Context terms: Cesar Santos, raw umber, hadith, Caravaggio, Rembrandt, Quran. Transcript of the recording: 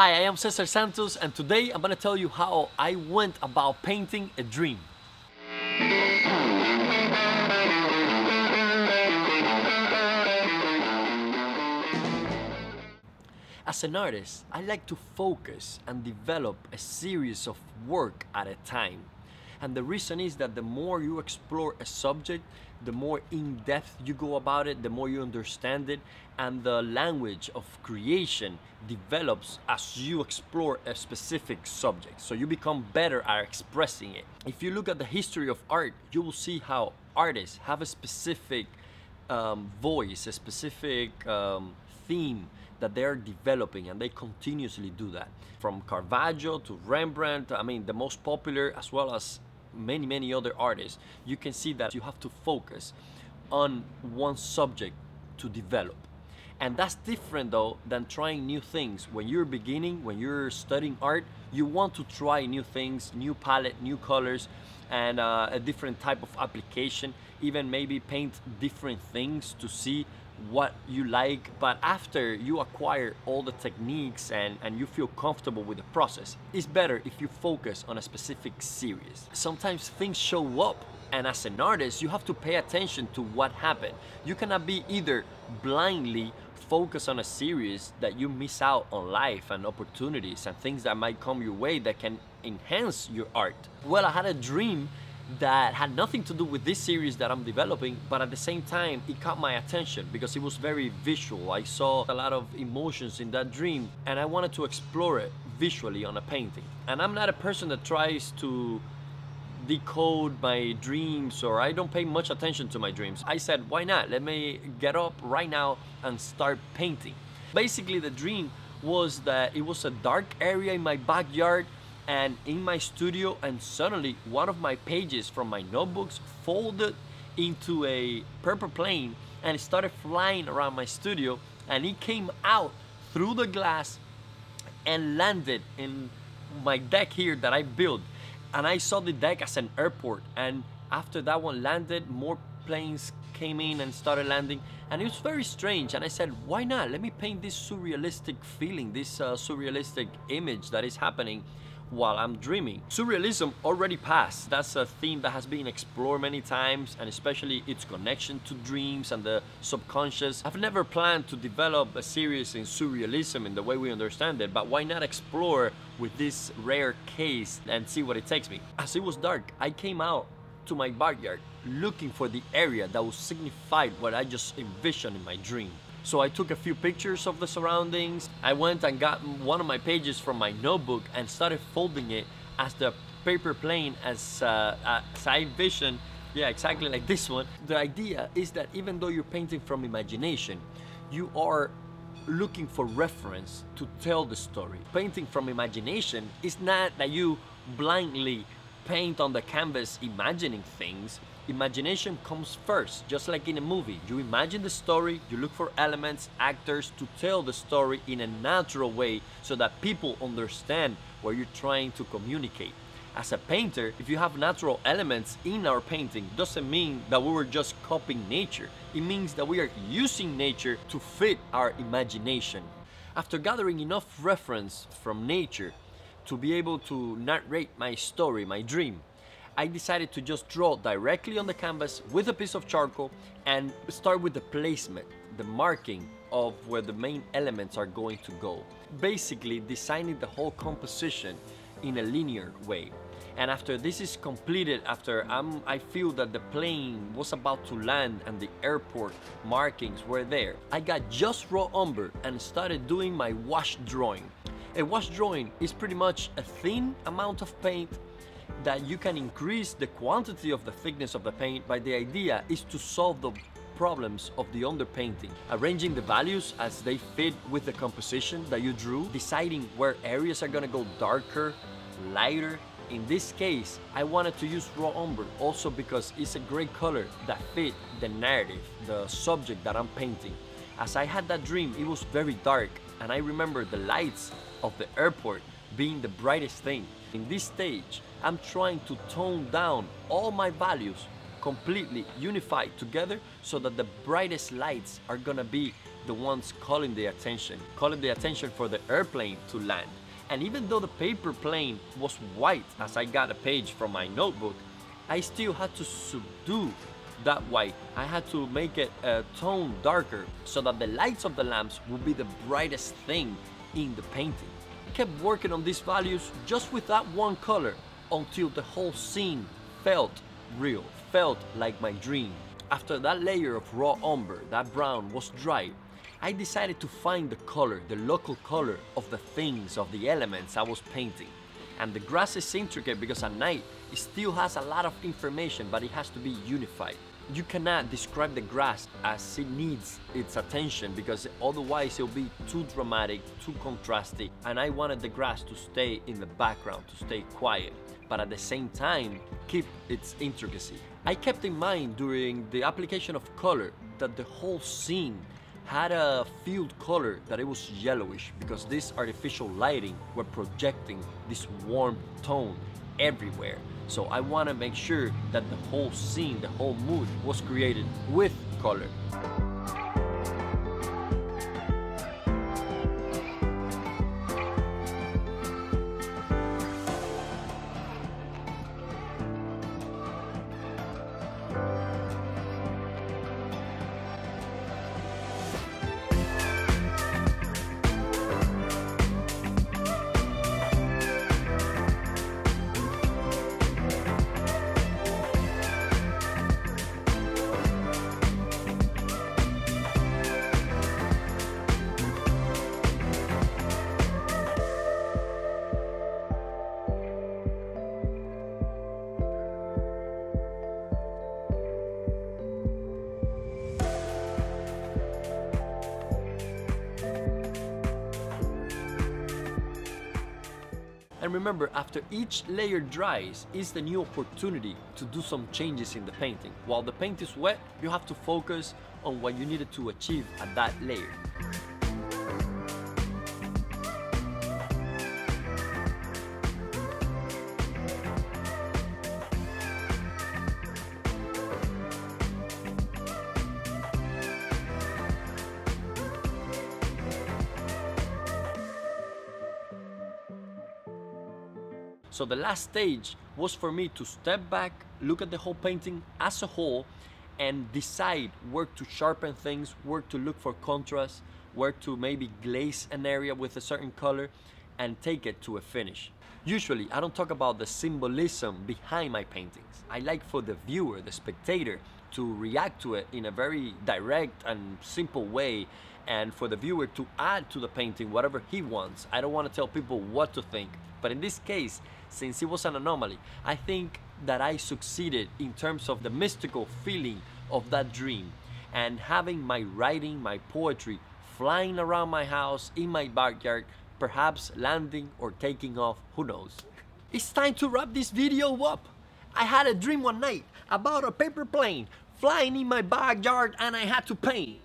Hi, I am Cesar Santos, and today I'm gonna tell you how I went about painting a dream. As an artist, I like to focus and develop a series of work at a time. And the reason is that the more you explore a subject, the more in-depth you go about it, the more you understand it, and the language of creation develops as you explore a specific subject. So you become better at expressing it. If you look at the history of art, you will see how artists have a specific voice, a specific theme that they are developing, and they continuously do that. From Caravaggio to Rembrandt, I mean, the most popular, as well as many other artists, you can see that you have to focus on one subject to develop. And that's different though than trying new things. When you're beginning, when you're studying art, you want to try new things, new palette, new colors, and a different type of application, even maybe paint different things to see what you like. But after you acquire all the techniques and you feel comfortable with the process, it's better if you focus on a specific series. Sometimes things show up, and as an artist you have to pay attention to what happened. You cannot be either blindly focus on a series that you miss out on life and opportunities and things that might come your way that can enhance your art. Well, I had a dream that had nothing to do with this series that I'm developing, but at the same time it caught my attention because it was very visual. I saw a lot of emotions in that dream, and I wanted to explore it visually on a painting. And I'm not a person that tries to decode my dreams, or I don't pay much attention to my dreams. I said, why not? Let me get up right now and start painting. Basically, the dream was that it was a dark area in my backyard and in my studio, and suddenly one of my pages from my notebooks folded into a purple plane, and it started flying around my studio, and it came out through the glass and landed in my deck here that I built. And I saw the deck as an airport, and after that one landed, more planes came in and started landing, and it was very strange. And I said, why not? Let me paint this surrealistic feeling, this surrealistic image that is happening while I'm dreaming. Surrealism already passed. That's a theme that has been explored many times, and especially its connection to dreams and the subconscious. I've never planned to develop a series in surrealism in the way we understand it, but why not explore with this rare case and see what it takes me? As it was dark, I came out to my backyard looking for the area that would signify what I just envisioned in my dream. So I took a few pictures of the surroundings. I went and got one of my pages from my notebook and started folding it as the paper plane as I envisioned. Yeah, exactly like this one. The idea is that even though you're painting from imagination, you are looking for reference to tell the story. Painting from imagination is not that you blindly paint on the canvas imagining things. Imagination comes first, just like in a movie. You imagine the story, you look for elements, actors to tell the story in a natural way so that people understand what you're trying to communicate. As a painter, if you have natural elements in our painting, doesn't mean that we were just copying nature. It means that we are using nature to fit our imagination. After gathering enough reference from nature to be able to narrate my story, my dream, I decided to just draw directly on the canvas with a piece of charcoal and start with the placement, the marking of where the main elements are going to go. Basically designing the whole composition in a linear way. And after this is completed, after I feel that the plane was about to land and the airport markings were there, I got just raw umber and started doing my wash drawing. A wash drawing is pretty much a thin amount of paint that you can increase the quantity of the thickness of the paint, but the idea is to solve the problems of the underpainting, arranging the values as they fit with the composition that you drew, deciding where areas are going to go darker, lighter. In this case, I wanted to use raw umber also because it's a great color that fit the narrative, the subject that I'm painting. As I had that dream, it was very dark, and I remember the lights of the airport being the brightest thing. In this stage, I'm trying to tone down all my values completely unified together so that the brightest lights are gonna be the ones calling the attention for the airplane to land. And even though the paper plane was white, as I got a page from my notebook, I still had to subdue that white. I had to make it a tone darker so that the lights of the lamps would be the brightest thing in the painting. I kept working on these values just with that one color until the whole scene felt real, felt like my dream. After that layer of raw umber, that brown, was dry, I decided to find the color, the local color of the things, of the elements I was painting. And the grass is intricate because at night it still has a lot of information, but it has to be unified. You cannot describe the grass as it needs its attention, because otherwise it'll be too dramatic, too contrasty, and I wanted the grass to stay in the background, to stay quiet, but at the same time keep its intricacy. I kept in mind during the application of color that the whole scene had a field color that it was yellowish, because this artificial lighting were projecting this warm tone everywhere. So I want to make sure that the whole scene, the whole mood was created with color. And remember, after each layer dries, is the new opportunity to do some changes in the painting. While the paint is wet, you have to focus on what you needed to achieve at that layer. So the last stage was for me to step back, look at the whole painting as a whole, and decide where to sharpen things, where to look for contrast, where to maybe glaze an area with a certain color, and take it to a finish. Usually, I don't talk about the symbolism behind my paintings. I like for the viewer, the spectator, to react to it in a very direct and simple way, and for the viewer to add to the painting whatever he wants. I don't want to tell people what to think, but in this case, since it was an anomaly, I think that I succeeded in terms of the mystical feeling of that dream, and having my writing, my poetry, flying around my house, in my backyard, perhaps landing or taking off, who knows. It's time to wrap this video up. I had a dream one night about a paper plane flying in my backyard and I had to paint.